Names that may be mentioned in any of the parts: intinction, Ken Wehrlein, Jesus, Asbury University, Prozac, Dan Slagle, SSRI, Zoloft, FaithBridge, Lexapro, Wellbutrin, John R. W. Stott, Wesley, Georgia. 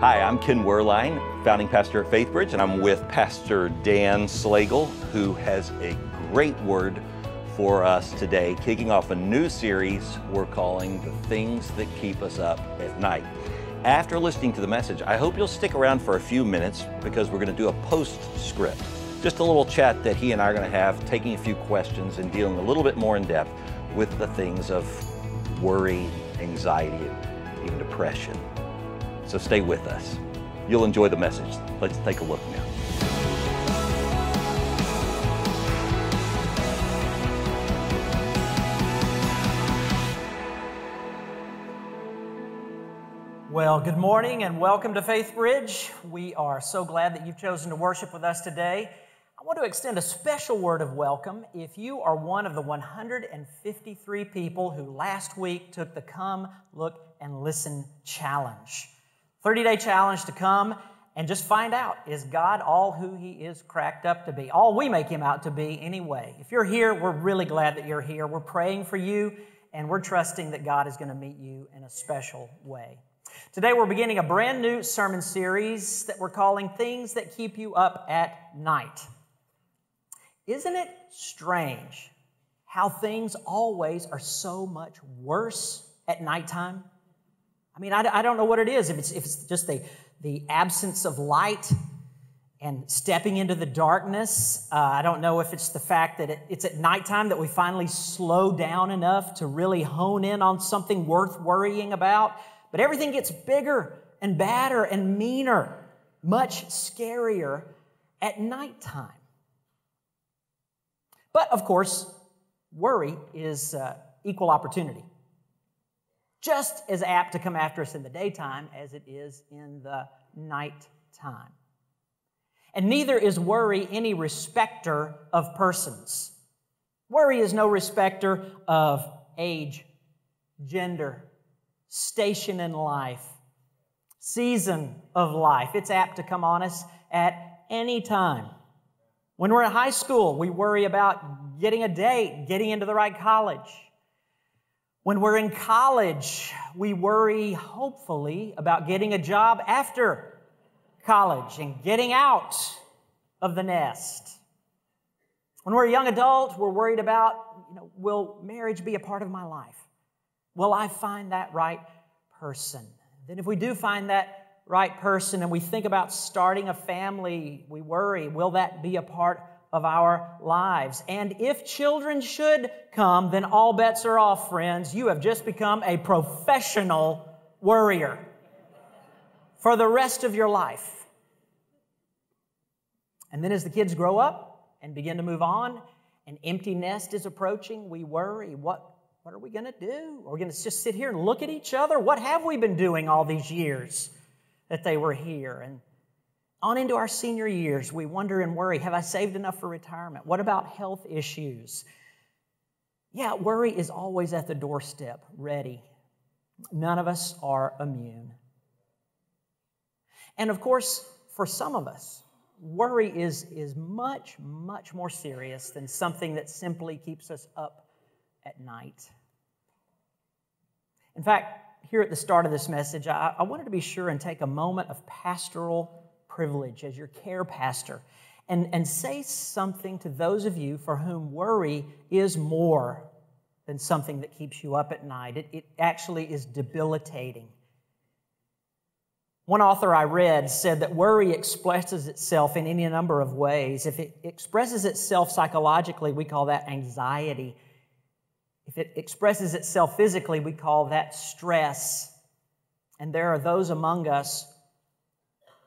Hi, I'm Ken Wehrlein, founding pastor at FaithBridge, and I'm with Pastor Dan Slagle, who has a great word for us today, kicking off a new series we're calling The Things That Keep Us Up at Night. After listening to the message, I hope you'll stick around for a few minutes because we're going to do a postscript, just a little chat that he and I are going to have, taking a few questions and dealing a little bit more in depth with the things of worry, anxiety, and even depression. So stay with us. You'll enjoy the message. Let's take a look now. Well, good morning and welcome to FaithBridge. We are so glad that you've chosen to worship with us today. I want to extend a special word of welcome if you are one of the 153 people who last week took the Come, Look, and Listen challenge. 30-day challenge to come and just find out, is God all who He is cracked up to be? All we make Him out to be anyway. If you're here, we're really glad that you're here. We're praying for you, and we're trusting that God is going to meet you in a special way. Today we're beginning a brand new sermon series that we're calling Things That Keep You Up at Night. Isn't it strange how things always are so much worse at nighttime? I mean, I don't know what it is, if it's just the absence of light and stepping into the darkness. I don't know if it's the fact that it's at nighttime that we finally slow down enough to really hone in on something worth worrying about. But everything gets bigger and badder and meaner, much scarier at nighttime. But, of course, worry is equal opportunity. Just as apt to come after us in the daytime as it is in the nighttime. And neither is worry any respecter of persons. Worry is no respecter of age, gender, station in life, season of life. It's apt to come on us at any time. When we're in high school, we worry about getting a date, getting into the right college. When we're in college, we worry, hopefully, about getting a job after college and getting out of the nest. When we're a young adult, we're worried about, will marriage be a part of my life? Will I find that right person? Then if we do find that right person and we think about starting a family, we worry, will that be a part of our lives? And if children should come, then all bets are off, friends. You have just become a professional worrier for the rest of your life. And then as the kids grow up and begin to move on, an empty nest is approaching, we worry. What are we going to do? Are we going to just sit here and look at each other? What have we been doing all these years that they were here? And on into our senior years, we wonder and worry, have I saved enough for retirement? What about health issues? Yeah, worry is always at the doorstep, ready. None of us are immune. And of course, for some of us, worry is much, much more serious than something that simply keeps us up at night. In fact, here at the start of this message, I wanted to be sure and take a moment of pastoral privilege as your care pastor and say something to those of you for whom worry is more than something that keeps you up at night. It actually is debilitating. One author I read said that worry expresses itself in any number of ways. If it expresses itself psychologically, we call that anxiety. If it expresses itself physically, we call that stress. And there are those among us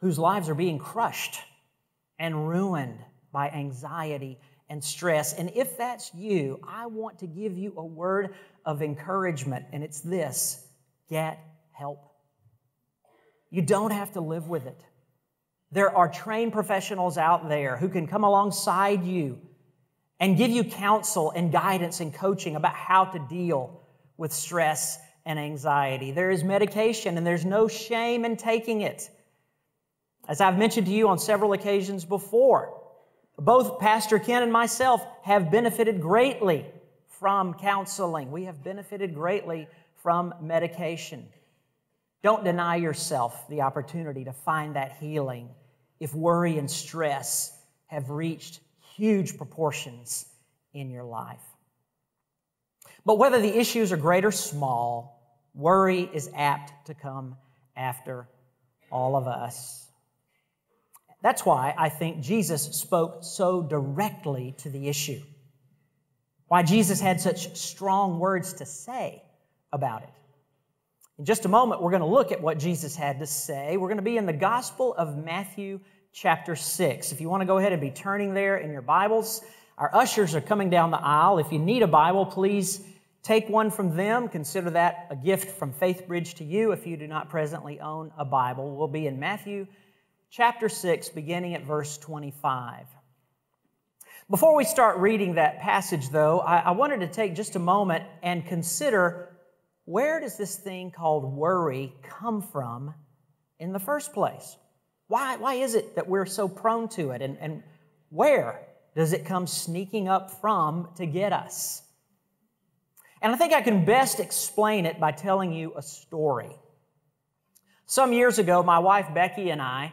whose lives are being crushed and ruined by anxiety and stress. And if that's you, I want to give you a word of encouragement, and it's this: get help. You don't have to live with it. There are trained professionals out there who can come alongside you and give you counsel and guidance and coaching about how to deal with stress and anxiety. There is medication, and there's no shame in taking it. As I've mentioned to you on several occasions before, both Pastor Ken and myself have benefited greatly from counseling. We have benefited greatly from medication. Don't deny yourself the opportunity to find that healing if worry and stress have reached huge proportions in your life. But whether the issues are great or small, worry is apt to come after all of us. That's why I think Jesus spoke so directly to the issue, why Jesus had such strong words to say about it. In just a moment, we're going to look at what Jesus had to say. We're going to be in the Gospel of Matthew chapter 6. If you want to go ahead and be turning there in your Bibles, our ushers are coming down the aisle. If you need a Bible, please take one from them. Consider that a gift from FaithBridge to you if you do not presently own a Bible. We'll be in Matthew chapter 6, beginning at verse 25. Before we start reading that passage, though, I wanted to take just a moment and consider, where does this thing called worry come from in the first place? Why is it that we're so prone to it? And where does it come sneaking up from to get us? And I think I can best explain it by telling you a story. Some years ago, my wife Becky and I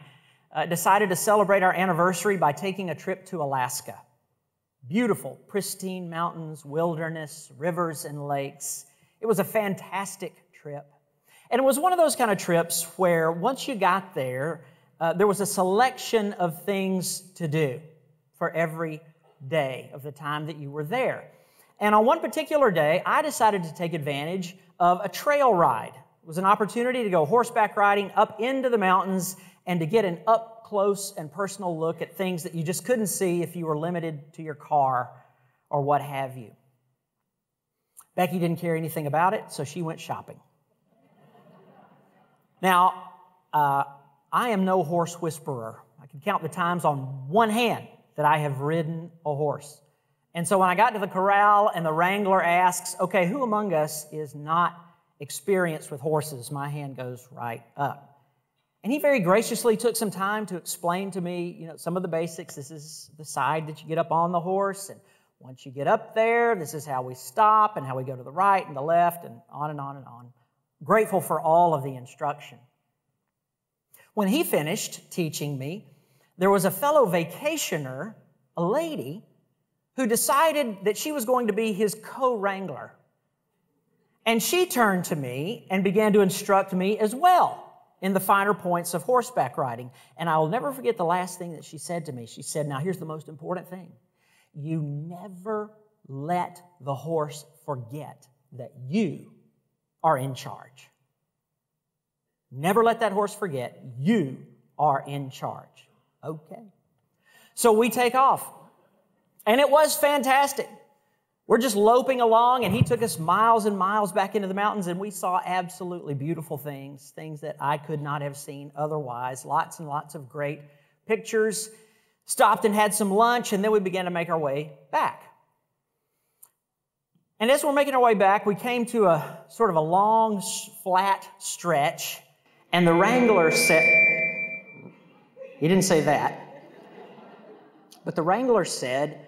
decided to celebrate our anniversary by taking a trip to Alaska. Beautiful, pristine mountains, wilderness, rivers, and lakes. It was a fantastic trip. And it was one of those kind of trips where once you got there, there was a selection of things to do for every day of the time that you were there. And on one particular day, I decided to take advantage of a trail ride. It was an opportunity to go horseback riding up into the mountains and to get an up-close and personal look at things that you just couldn't see if you were limited to your car or what have you. Becky didn't care anything about it, so she went shopping. Now, I am no horse whisperer. I can count the times on one hand that I have ridden a horse. And so when I got to the corral and the wrangler asks, okay, who among us is not experienced with horses? My hand goes right up. And he very graciously took some time to explain to me, you know, some of the basics. This is the side that you get up on the horse, and once you get up there, this is how we stop and how we go to the right and the left and on and on and on. Grateful for all of the instruction. When he finished teaching me, there was a fellow vacationer, a lady, who decided that she was going to be his co-wrangler. And she turned to me and began to instruct me as well in the finer points of horseback riding. And I will never forget the last thing that she said to me. She said, now here's the most important thing. You never let the horse forget that you are in charge. Never let that horse forget you are in charge. Okay. So we take off. And it was fantastic. We're just loping along, and he took us miles and miles back into the mountains, and we saw absolutely beautiful things, things that I could not have seen otherwise, lots and lots of great pictures. Stopped and had some lunch, and then we began to make our way back. And as we're making our way back, we came to a sort of a long, flat stretch, and the wrangler said, he didn't say that, but the wrangler said,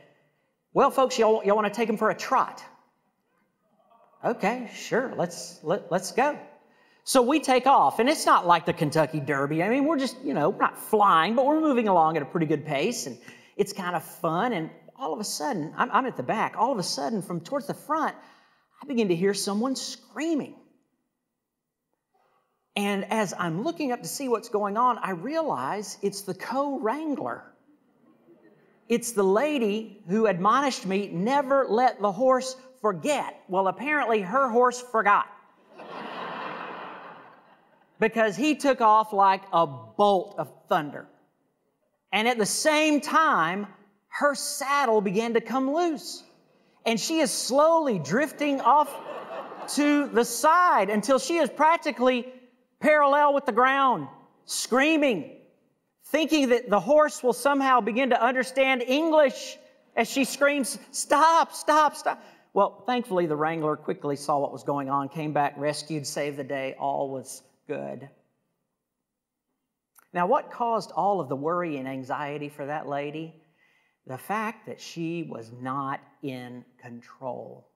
well, folks, y'all want to take him for a trot? Okay, sure, let's go. So we take off, and it's not like the Kentucky Derby. I mean, we're just, you know, we're not flying, but we're moving along at a pretty good pace, and it's kind of fun. And all of a sudden, I'm at the back. All of a sudden, from towards the front, I begin to hear someone screaming. And as I'm looking up to see what's going on, I realize it's the co-wrangler. It's the lady who admonished me, never let the horse forget. Well, apparently her horse forgot, because he took off like a bolt of thunder. And at the same time, her saddle began to come loose. And she is slowly drifting off to the side until she is practically parallel with the ground, screaming, thinking that the horse will somehow begin to understand English as she screams, stop, stop, stop. Well, thankfully, the wrangler quickly saw what was going on, came back, rescued, saved the day, all was good. Now, what caused all of the worry and anxiety for that lady? The fact that she was not in control.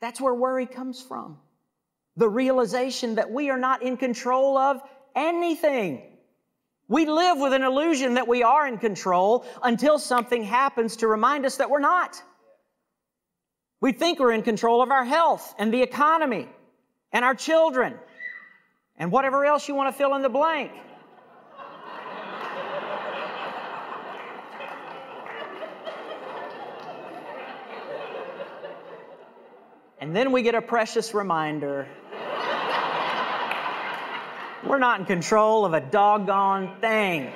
That's where worry comes from. the realization that we are not in control of anything. We live with an illusion that we are in control until something happens to remind us that we're not. We think we're in control of our health and the economy and our children and whatever else you want to fill in the blank. And then we get a precious reminder. We're not in control of a doggone thing.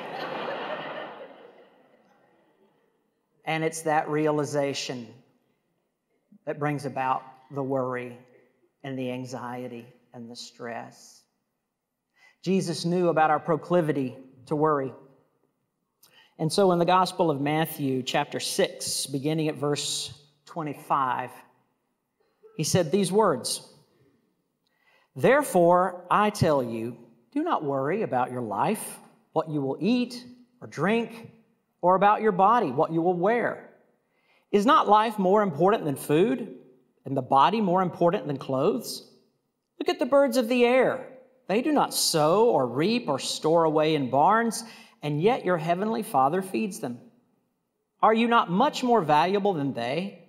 And it's that realization that brings about the worry and the anxiety and the stress. Jesus knew about our proclivity to worry. And so in the Gospel of Matthew, chapter 6, beginning at verse 25, he said these words, "Therefore, I tell you, do not worry about your life, what you will eat or drink, or about your body, what you will wear. Is not life more important than food, and the body more important than clothes? Look at the birds of the air. They do not sow or reap or store away in barns, and yet your heavenly Father feeds them. Are you not much more valuable than they?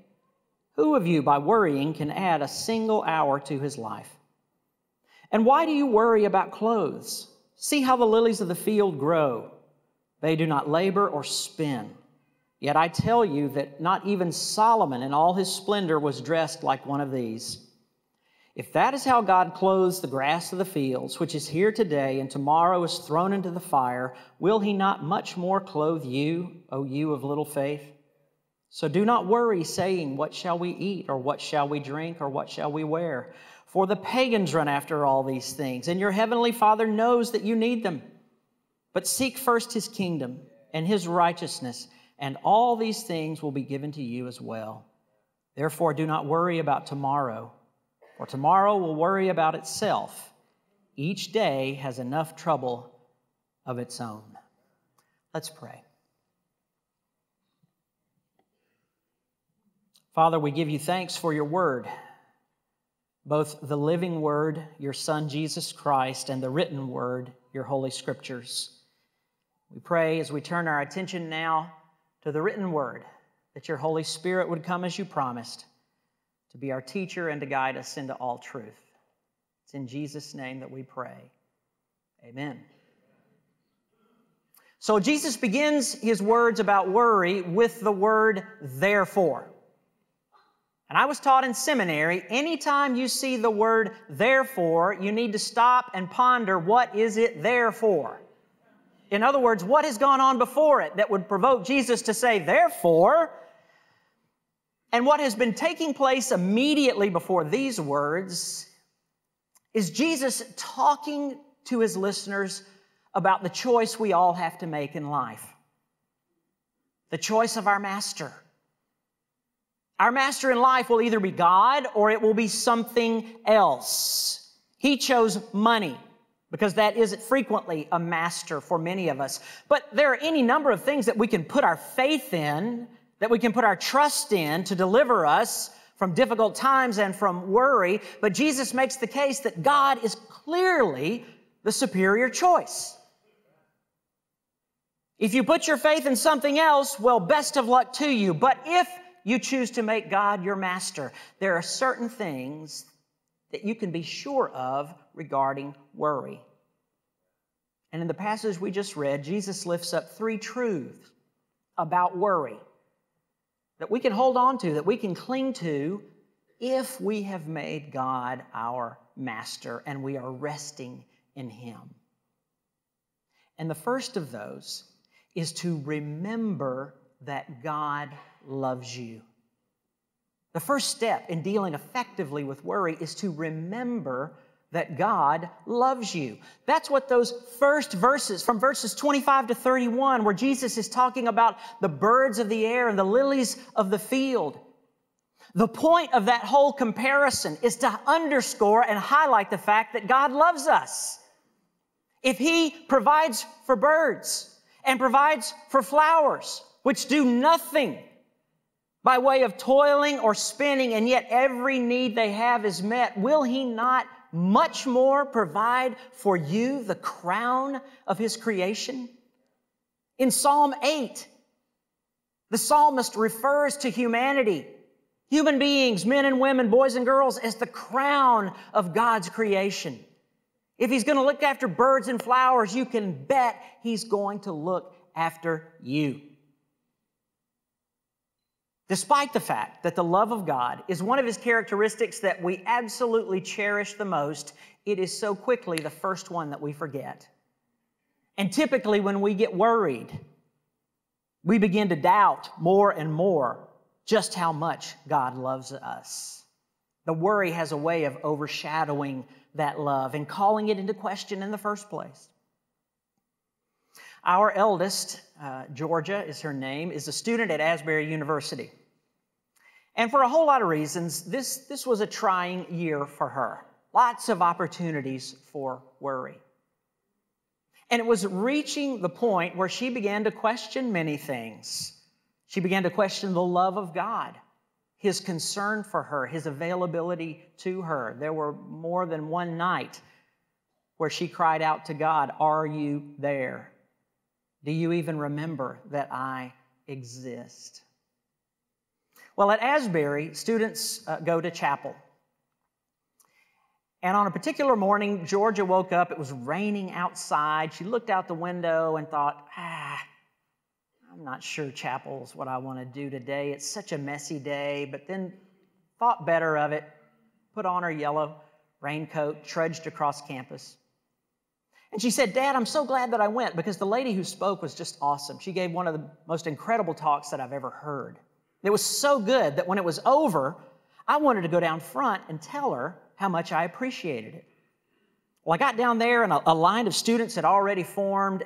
Who of you, by worrying, can add a single hour to his life? And why do you worry about clothes? See how the lilies of the field grow. They do not labor or spin. Yet I tell you that not even Solomon in all his splendor was dressed like one of these. If that is how God clothes the grass of the fields, which is here today and tomorrow is thrown into the fire, will he not much more clothe you, O you of little faith? So do not worry, saying, what shall we eat, or what shall we drink, or what shall we wear? For the pagans run after all these things, and your heavenly Father knows that you need them. But seek first his kingdom and his righteousness, and all these things will be given to you as well. Therefore, do not worry about tomorrow, for tomorrow will worry about itself. Each day has enough trouble of its own." Let's pray. Father, we give you thanks for your word, both the living word, your Son, Jesus Christ, and the written word, your Holy Scriptures. We pray as we turn our attention now to the written word, that your Holy Spirit would come as you promised, to be our teacher and to guide us into all truth. It's in Jesus' name that we pray. Amen. So Jesus begins his words about worry with the word therefore. And I was taught in seminary, anytime you see the word therefore, you need to stop and ponder, what is it there for? In other words, what has gone on before it that would provoke Jesus to say therefore? And what has been taking place immediately before these words is Jesus talking to his listeners about the choice we all have to make in life. The choice of our master. Our master in life will either be God or it will be something else. He chose money because that is frequently a master for many of us. But there are any number of things that we can put our faith in, that we can put our trust in to deliver us from difficult times and from worry. But Jesus makes the case that God is clearly the superior choice. If you put your faith in something else, well, best of luck to you. But if you choose to make God your master, there are certain things that you can be sure of regarding worry. And in the passage we just read, Jesus lifts up three truths about worry that we can hold on to, that we can cling to if we have made God our master and we are resting in him. And the first of those is to remember that God loves you. The first step in dealing effectively with worry is to remember that God loves you. That's what those first verses, from verses 25 to 31, where Jesus is talking about the birds of the air and the lilies of the field. The point of that whole comparison is to underscore and highlight the fact that God loves us. If he provides for birds and provides for flowers, which do nothing by way of toiling or spinning, and yet every need they have is met, will he not much more provide for you the crown of his creation? In Psalm 8, the psalmist refers to humanity, human beings, men and women, boys and girls, as the crown of God's creation. If he's going to look after birds and flowers, you can bet he's going to look after you. Despite the fact that the love of God is one of his characteristics that we absolutely cherish the most, it is so quickly the first one that we forget. And typically when we get worried, we begin to doubt more and more just how much God loves us. The worry has a way of overshadowing that love and calling it into question in the first place. Our eldest, Georgia is her name, is a student at Asbury University. And for a whole lot of reasons, this was a trying year for her. Lots of opportunities for worry. And it was reaching the point where she began to question many things. She began to question the love of God, his concern for her, his availability to her. There were more than one night where she cried out to God, "Are you there? Do you even remember that I exist?" Well, at Asbury, students go to chapel. And on a particular morning, Georgia woke up. It was raining outside. She looked out the window and thought, I'm not sure chapel's what I want to do today. It's such a messy day. But then thought better of it, put on her yellow raincoat, trudged across campus. And she said, "Dad, I'm so glad that I went because the lady who spoke was just awesome. She gave one of the most incredible talks that I've ever heard. It was so good that when it was over, I wanted to go down front and tell her how much I appreciated it." Well, I got down there and a line of students had already formed,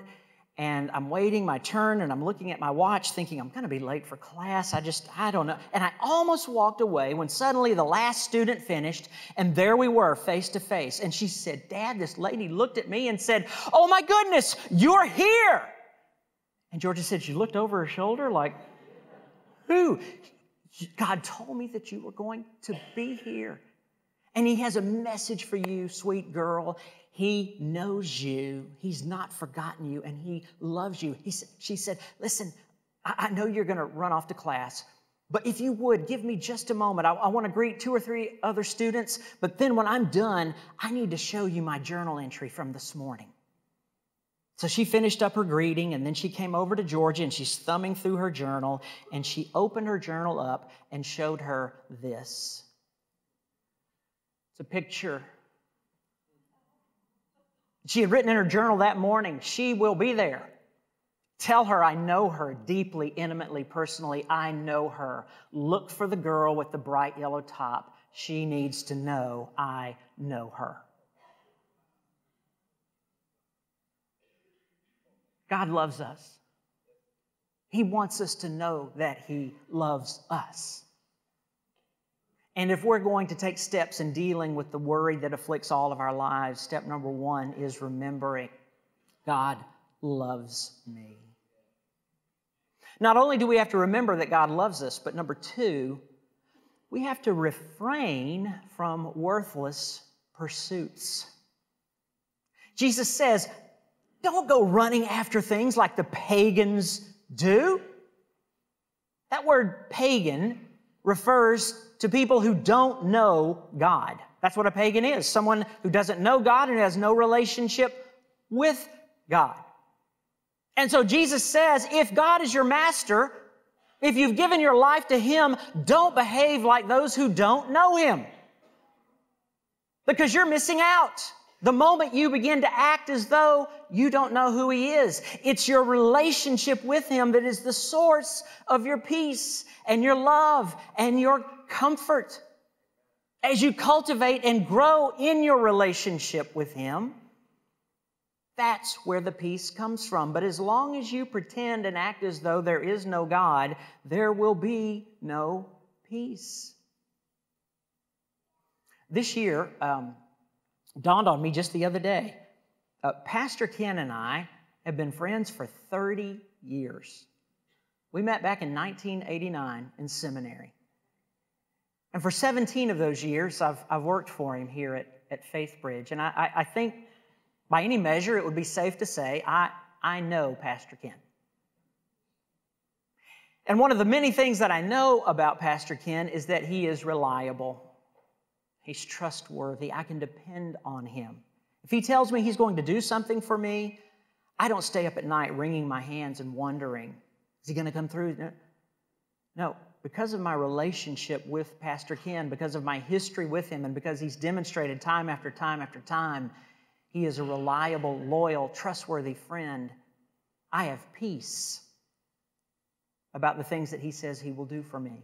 and I'm waiting my turn and I'm looking at my watch thinking, I'm going to be late for class. I don't know. And I almost walked away when suddenly the last student finished, and there we were face to face. And she said, "Dad," this lady looked at me and said, "Oh my goodness, you're here." And Georgia said she looked over her shoulder like, "Who?" "God told me that you were going to be here. And he has a message for you, sweet girl. He knows you. He's not forgotten you, and he loves you." She said, "Listen, I know you're going to run off to class, but if you would, give me just a moment. I want to greet 2 or 3 other students, but then when I'm done, I need to show you my journal entry from this morning." So she finished up her greeting, and then she came over to Georgia, and she's thumbing through her journal, and she opened her journal up and showed her this. It's a picture she had written in her journal that morning. "She will be there. Tell her I know her deeply, intimately, personally. I know her. Look for the girl with the bright yellow top. She needs to know I know her." God loves us. He wants us to know that he loves us. And if we're going to take steps in dealing with the worry that afflicts all of our lives, step number one is remembering God loves me. Not only do we have to remember that God loves us, but number two, we have to refrain from worthless pursuits. Jesus says, don't go running after things like the pagans do. That word pagan refers to people who don't know God. That's what a pagan is, someone who doesn't know God and has no relationship with God. And so Jesus says, if God is your master, if you've given your life to him, don't behave like those who don't know him, because you're missing out the moment you begin to act as though you don't know who he is. It's your relationship with him that is the source of your peace and your love and your comfort. As you cultivate and grow in your relationship with him, that's where the peace comes from. But as long as you pretend and act as though there is no God, there will be no peace. This year, dawned on me just the other day. Pastor Ken and I have been friends for 30 years. We met back in 1989 in seminary. And for 17 of those years, I've worked for him here at at FaithBridge. And I think by any measure it would be safe to say I know Pastor Ken. And one of the many things that I know about Pastor Ken is that he is reliable. He's trustworthy. I can depend on him. If he tells me he's going to do something for me, I don't stay up at night wringing my hands and wondering, is he going to come through? No, because of my relationship with Pastor Ken, because of my history with him, and because he's demonstrated time after time after time, he is a reliable, loyal, trustworthy friend. I have peace about the things that he says he will do for me.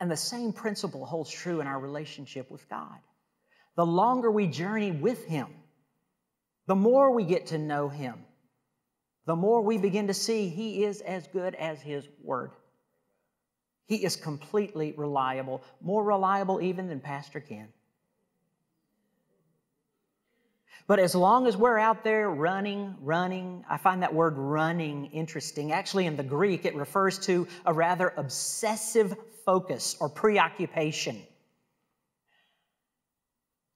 And the same principle holds true in our relationship with God. The longer we journey with him, the more we get to know him, the more we begin to see he is as good as his word. He is completely reliable, more reliable even than Pastor Ken. But as long as we're out there running, I find that word running interesting. Actually, in the Greek, it refers to a rather obsessive focus or preoccupation.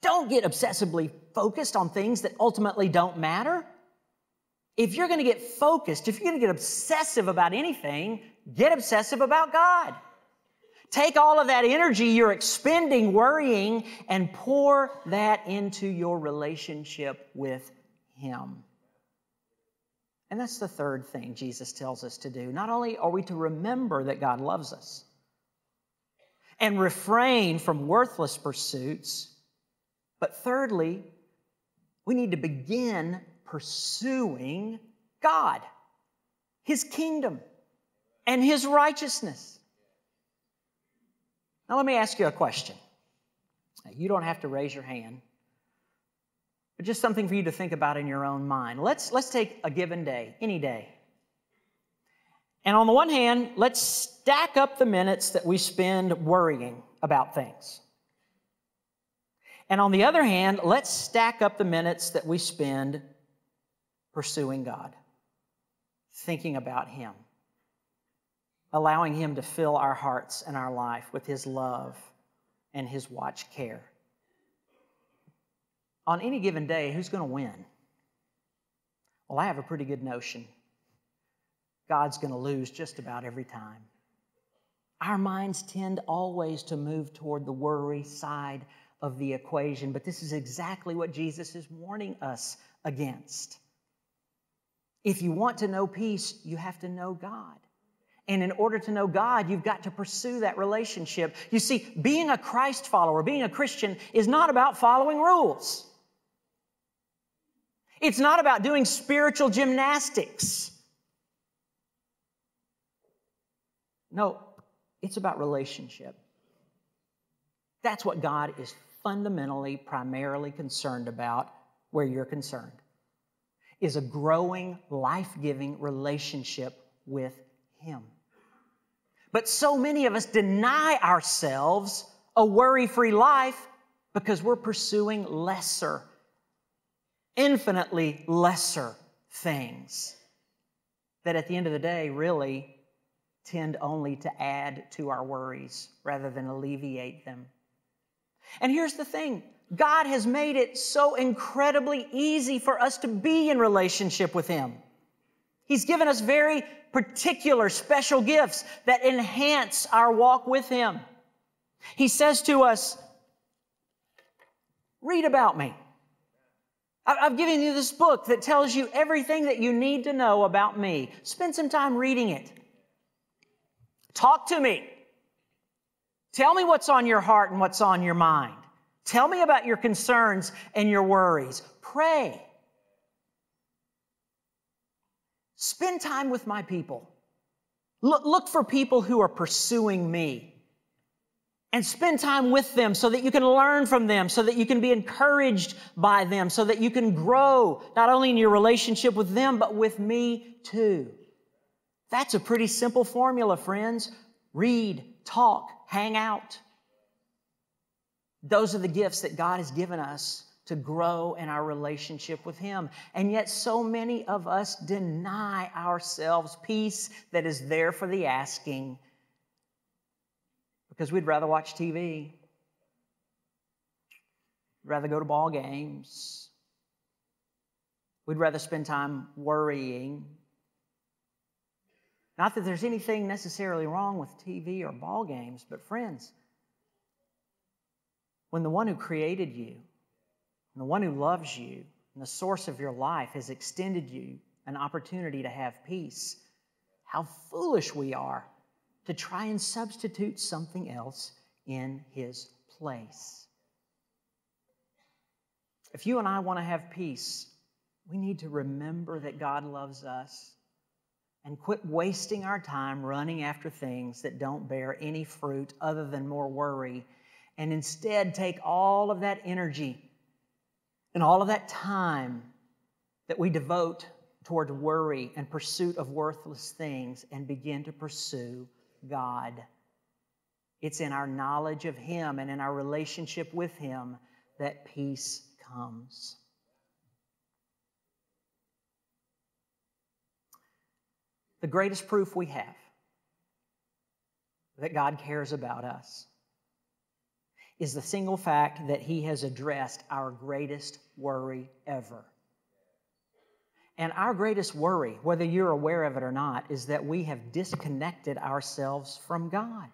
Don't get obsessively focused on things that ultimately don't matter. If you're going to get focused, if you're going to get obsessive about anything, get obsessive about God. Take all of that energy you're expending worrying and pour that into your relationship with him. And that's the third thing Jesus tells us to do. Not only are we to remember that God loves us and refrain from worthless pursuits, but thirdly, we need to begin pursuing God, his kingdom, and his righteousness. Now, let me ask you a question. You don't have to raise your hand, but just something for you to think about in your own mind. Let's take a given day, any day. And on the one hand, let's stack up the minutes that we spend worrying about things. And on the other hand, let's stack up the minutes that we spend pursuing God, thinking about him, allowing him to fill our hearts and our life with his love and his watch care. On any given day, who's going to win? Well, I have a pretty good notion. God's going to lose just about every time. Our minds tend always to move toward the worry side of the equation, but this is exactly what Jesus is warning us against. If you want to know peace, you have to know God. And in order to know God, you've got to pursue that relationship. You see, being a Christ follower, being a Christian, is not about following rules. It's not about doing spiritual gymnastics. No, it's about relationship. That's what God is fundamentally, primarily concerned about where you're concerned, is a growing, life-giving relationship with him. But so many of us deny ourselves a worry-free life because we're pursuing lesser, infinitely lesser things that at the end of the day really tend only to add to our worries rather than alleviate them. And here's the thing. God has made it so incredibly easy for us to be in relationship with him. He's given us very particular special gifts that enhance our walk with him. He says to us, read about me. I've given you this book that tells you everything that you need to know about me. Spend some time reading it. Talk to me. Tell me what's on your heart and what's on your mind. Tell me about your concerns and your worries. Pray. Spend time with my people. Look for people who are pursuing me and spend time with them so that you can learn from them, so that you can be encouraged by them, so that you can grow not only in your relationship with them, but with me too. That's a pretty simple formula, friends. Read, talk, hang out. Those are the gifts that God has given us to grow in our relationship with him. And yet so many of us deny ourselves peace that is there for the asking because we'd rather watch TV We'd rather go to ball games. We'd rather spend time worrying. Not that there's anything necessarily wrong with TV or ball games, but friends, when the one who created you, and the one who loves you, and the source of your life has extended you an opportunity to have peace, how foolish we are to try and substitute something else in his place. If you and I want to have peace, we need to remember that God loves us and quit wasting our time running after things that don't bear any fruit other than more worry, and instead take all of that energy and all of that time that we devote toward worry and pursuit of worthless things and begin to pursue God. It's in our knowledge of Him and in our relationship with Him that peace comes. The greatest proof we have that God cares about us is the single fact that He has addressed our greatest worry ever. And our greatest worry, whether you're aware of it or not, is that we have disconnected ourselves from God.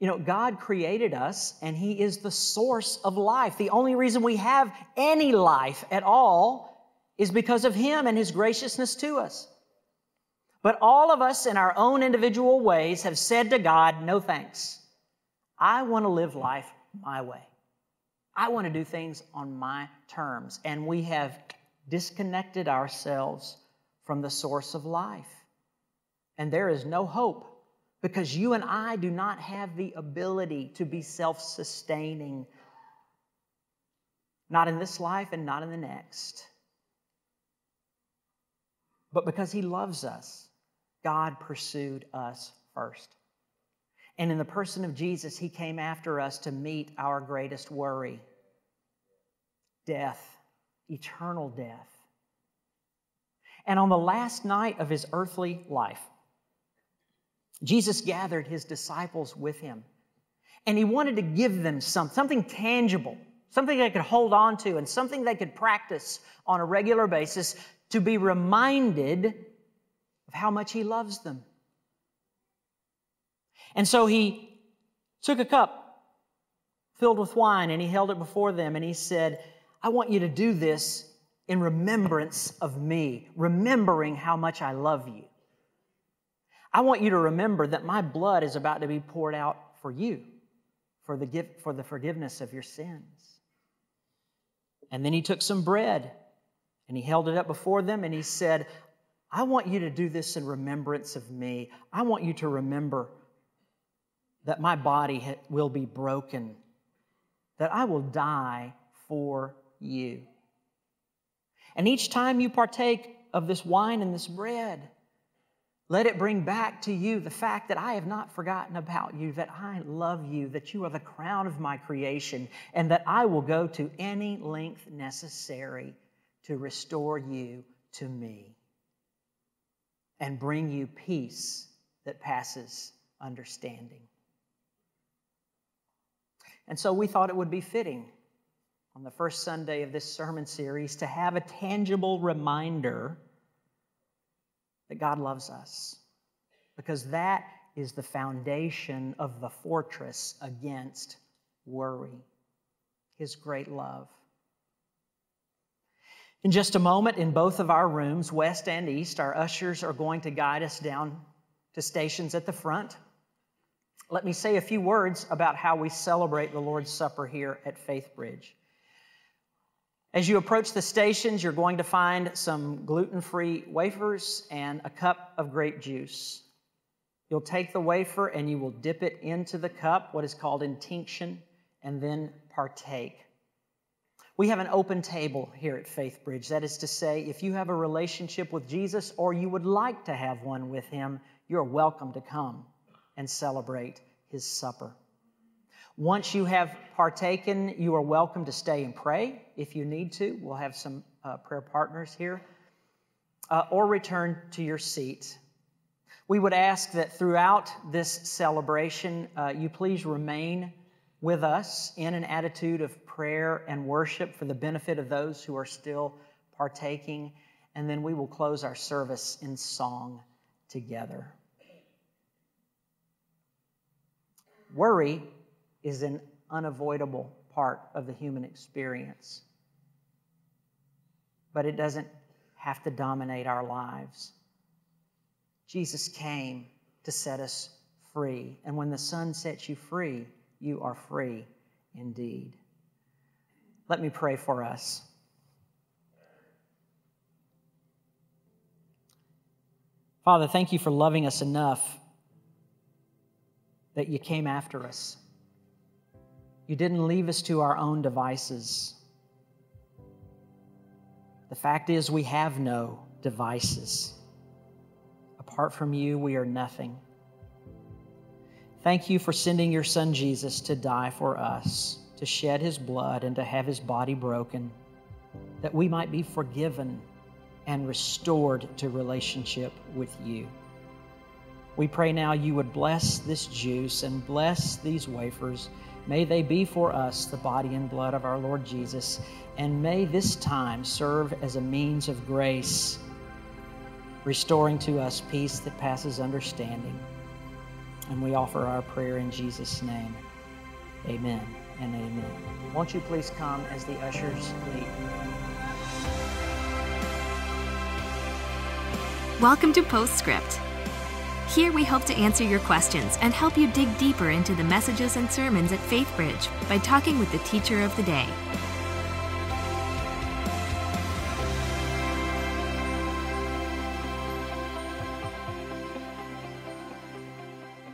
You know, God created us, and He is the source of life. The only reason we have any life at all is because of Him and His graciousness to us. But all of us in our own individual ways have said to God, no thanks. I want to live life my way. I want to do things on my terms. And we have disconnected ourselves from the source of life. And there is no hope, because you and I do not have the ability to be self-sustaining, not in this life and not in the next. But because He loves us, God pursued us first. And in the person of Jesus, He came after us to meet our greatest worry: death, eternal death. And on the last night of His earthly life, Jesus gathered His disciples with Him, and He wanted to give them something tangible, something they could hold on to, and something they could practice on a regular basis to be reminded of how much He loves them. And so He took a cup filled with wine, and He held it before them, and He said, I want you to do this in remembrance of me, remembering how much I love you. I want you to remember that my blood is about to be poured out for you, for the forgiveness of your sins. And then He took some bread, and He held it up before them, and He said, I want you to do this in remembrance of me. I want you to remember that my body will be broken, that I will die for you. And each time you partake of this wine and this bread, let it bring back to you the fact that I have not forgotten about you, that I love you, that you are the crown of my creation, and that I will go to any length necessary to restore you to me and bring you peace that passes understanding. And so we thought it would be fitting on the first Sunday of this sermon series to have a tangible reminder that God loves us, because that is the foundation of the fortress against worry, His great love. In just a moment, in both of our rooms, west and east, our ushers are going to guide us down to stations at the front. Let me say a few words about how we celebrate the Lord's Supper here at FaithBridge. As you approach the stations, you're going to find some gluten-free wafers and a cup of grape juice. You'll take the wafer and you will dip it into the cup, what is called intinction, and then partake. We have an open table here at FaithBridge. That is to say, if you have a relationship with Jesus or you would like to have one with Him, you're welcome to come and celebrate His supper. Once you have partaken, you are welcome to stay and pray if you need to. We'll have some prayer partners here. Or return to your seat. We would ask that throughout this celebration, you please remain with us in an attitude of prayer and worship for the benefit of those who are still partaking, and then we will close our service in song together. Worry is an unavoidable part of the human experience, but it doesn't have to dominate our lives. Jesus came to set us free, and when the Son sets you free, you are free indeed. Let me pray for us. Father, thank you for loving us enough that you came after us. You didn't leave us to our own devices. The fact is, we have no devices. Apart from you, we are nothing. Thank you for sending your Son Jesus to die for us, to shed his blood and to have his body broken, that we might be forgiven and restored to relationship with you. We pray now you would bless this juice and bless these wafers. May they be for us the body and blood of our Lord Jesus, and may this time serve as a means of grace, restoring to us peace that passes understanding. And we offer our prayer in Jesus' name. Amen and amen. Won't you please come as the ushers lead? Welcome to Postscript. Here we hope to answer your questions and help you dig deeper into the messages and sermons at FaithBridge by talking with the teacher of the day.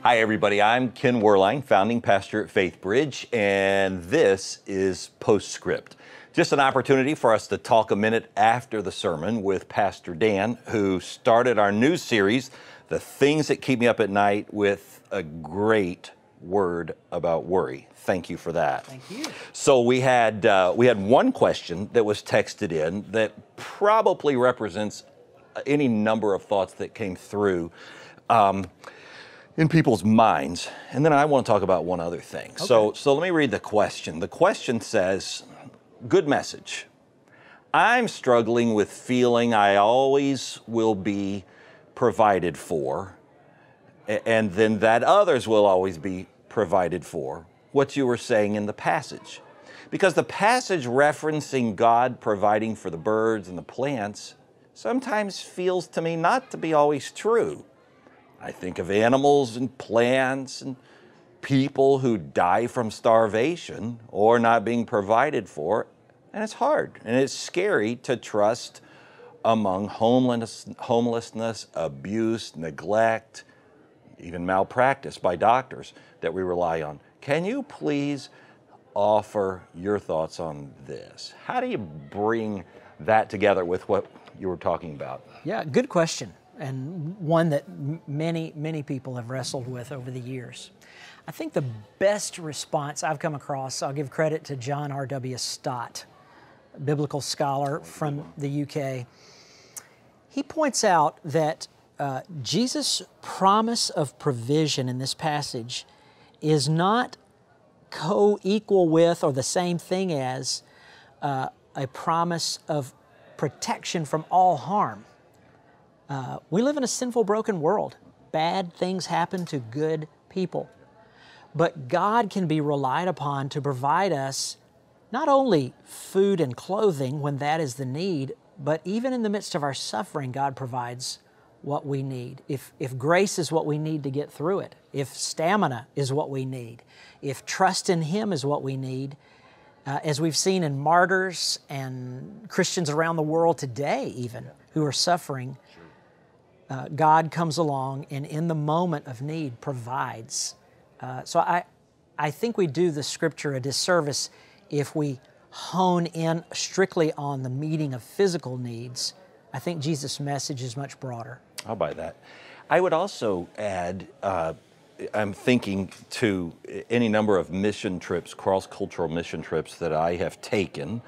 Hi everybody, I'm Ken Wehrlein, founding pastor at FaithBridge, and this is Postscript. Just an opportunity for us to talk a minute after the sermon with Pastor Dan, who started our new series, The Things That Keep Me Up at Night, with a great word about worry. Thank you for that. Thank you. So we had one question that was texted in that probably represents any number of thoughts that came through in people's minds. And then I want to talk about one other thing. Okay. So let me read the question. The question says, good message. I'm struggling with feeling I always will be provided for, and then that others will always be provided for, what you were saying in the passage. Because the passage referencing God providing for the birds and the plants sometimes feels to me not to be always true. I think of animals and plants and people who die from starvation or not being provided for, and it's hard and it's scary to trust among homelessness, abuse, neglect, even malpractice by doctors that we rely on. Can you please offer your thoughts on this? How do you bring that together with what you were talking about? Yeah, good question, and one that many, many people have wrestled with over the years. I think the best response I've come across, I'll give credit to John R. W. Stott, biblical scholar from the UK. He points out that Jesus' promise of provision in this passage is not co-equal with or the same thing as a promise of protection from all harm. We live in a sinful, broken world. Bad things happen to good people. But God can be relied upon to provide us not only food and clothing when that is the need, but even in the midst of our suffering, God provides what we need. If grace is what we need to get through it, if stamina is what we need, if trust in Him is what we need, as we've seen in martyrs and Christians around the world today even who are suffering, God comes along and in the moment of need provides. So I think we do the Scripture a disservice if we hone in strictly on the meeting of physical needs. I think Jesus' message is much broader. I'll buy that. I would also add, I'm thinking to any number of mission trips, cross-cultural mission trips that I have taken.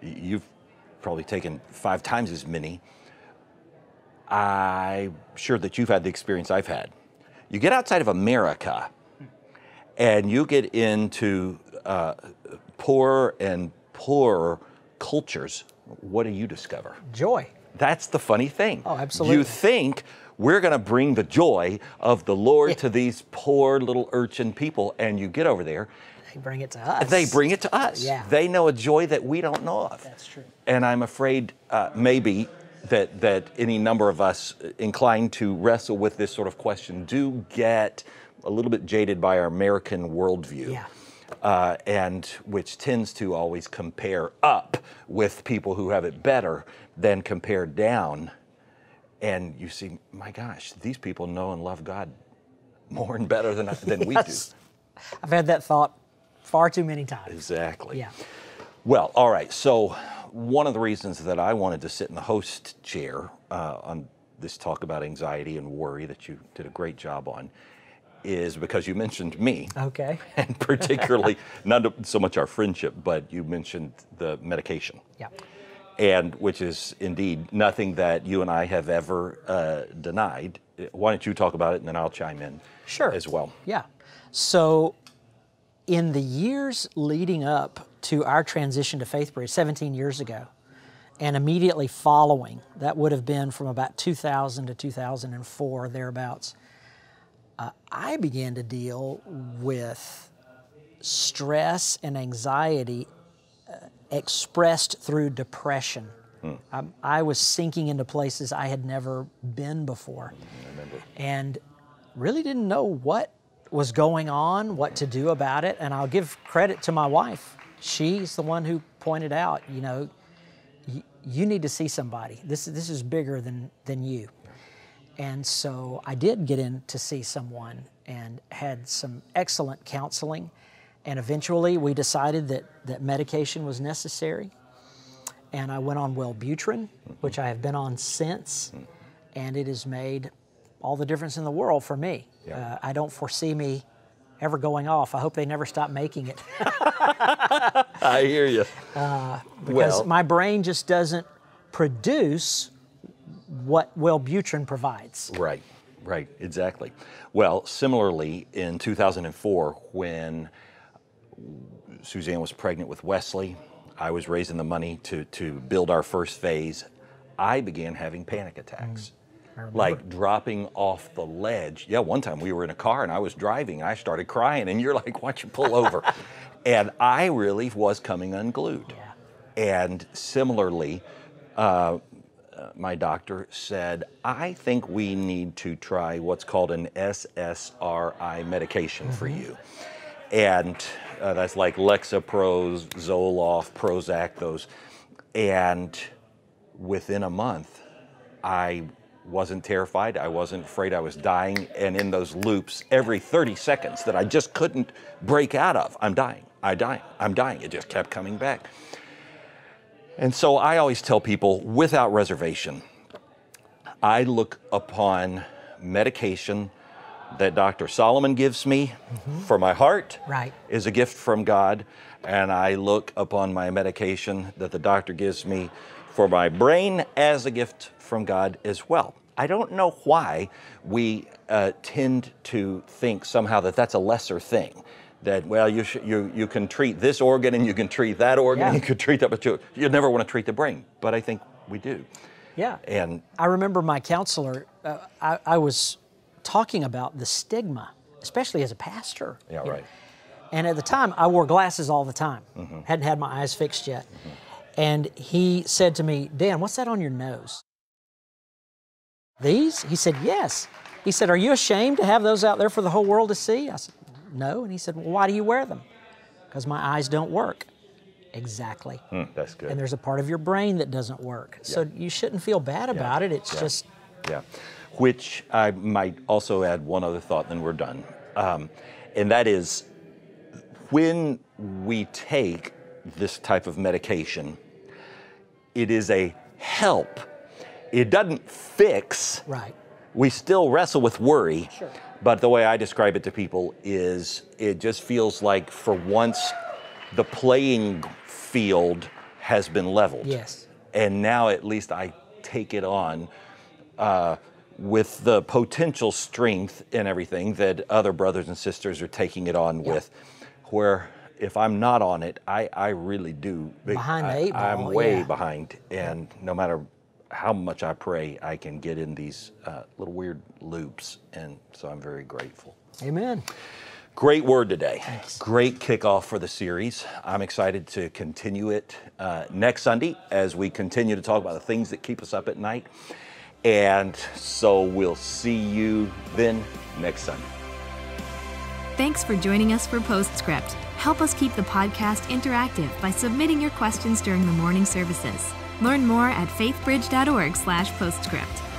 You've probably taken 5 times as many. I'm sure that you've had the experience I've had. You get outside of America, And you get into poorer and poorer cultures. What do you discover? Joy. That's the funny thing. Oh, absolutely. You think we're going to bring the joy of the Lord to these poor little urchin people, and you get over there. They bring it to us. They bring it to us. Yeah. They know a joy that we don't know of. That's true. And I'm afraid maybe that any number of us inclined to wrestle with this sort of question do get a little bit jaded by our American worldview. Yeah. And which tends to always compare up with people who have it better than compare down. And you see, my gosh, these people know and love God more and better than we do. I've had that thought far too many times. Exactly. Yeah. Well, all right. So one of the reasons that I wanted to sit in the host chair on this talk about anxiety and worry that you did a great job on is because you mentioned me. Okay. And particularly, not so much our friendship, but you mentioned the medication. Yeah. And which is indeed nothing that you and I have ever denied. Why don't you talk about it and then I'll chime in as well. Yeah. So in the years leading up to our transition to FaithBridge 17 years ago and immediately following, that would have been from about 2000 to 2004, thereabouts, I began to deal with stress and anxiety expressed through depression. Hmm. I was sinking into places I had never been before. I remember. And really didn't know what was going on, what to do about it. And I'll give credit to my wife. She's the one who pointed out, you know, you need to see somebody. This is bigger than you. And so I did get in to see someone and had some excellent counseling. And eventually we decided that medication was necessary. And I went on Wellbutrin, which I have been on since. And it has made all the difference in the world for me. Yeah. I don't foresee me ever going off. I hope they never stop making it. I hear you. Because my brain just doesn't produce what Wellbutrin provides. Right, right, exactly. Well, similarly, in 2004, when Suzanne was pregnant with Wesley, I was raising the money to build our first phase. I began having panic attacks. Like dropping off the ledge. Yeah, one time we were in a car and I was driving and I started crying and you're like, why don't you pull over? And I really was coming unglued. Yeah. And similarly, my doctor said, I think we need to try what's called an SSRI medication for you. And that's like Lexapro, Zoloft, Prozac, those. And within a month, I wasn't terrified, I wasn't afraid I was dying, and in those loops every 30 seconds that I just couldn't break out of, I'm dying, I'm dying, I'm dying. It just kept coming back. And so I always tell people without reservation, I look upon medication that Dr. Solomon gives me for my heart is a gift from God, and I look upon my medication that the doctor gives me for my brain as a gift from God as well. I don't know why we tend to think somehow that that's a lesser thing, that, well, you can treat this organ and you can treat that organ and you can treat that, but you never want to treat the brain, but I think we do. Yeah, and I remember my counselor, I was talking about the stigma, especially as a pastor. Yeah, right. And at the time, I wore glasses all the time. Hadn't had my eyes fixed yet. And he said to me, Dan, what's that on your nose? These? He said, yes. He said, are you ashamed to have those out there for the whole world to see? I said, no. And he said, well, why do you wear them? Because my eyes don't work. Exactly. That's good. And there's a part of your brain that doesn't work. Yeah. So you shouldn't feel bad about it. It's just... Yeah. Which I might also add one other thought, then we're done. And that is, when we take this type of medication, it is a help. It doesn't fix. Right. We still wrestle with worry, but the way I describe it to people is it just feels like for once the playing field has been leveled. Yes. And now at least I take it on with the potential strength and everything that other brothers and sisters are taking it on with, where if I'm not on it, I really do. Behind the eight ball, I'm way behind, and no matter how much I pray, I can get in these little weird loops, and so I'm very grateful. Amen. Great word today. Thanks. Great kickoff for the series. I'm excited to continue it next Sunday as we continue to talk about the things that keep us up at night. And so we'll see you then next Sunday. Thanks for joining us for Postscript. Help us keep the podcast interactive by submitting your questions during the morning services. Learn more at faithbridge.org/postscript.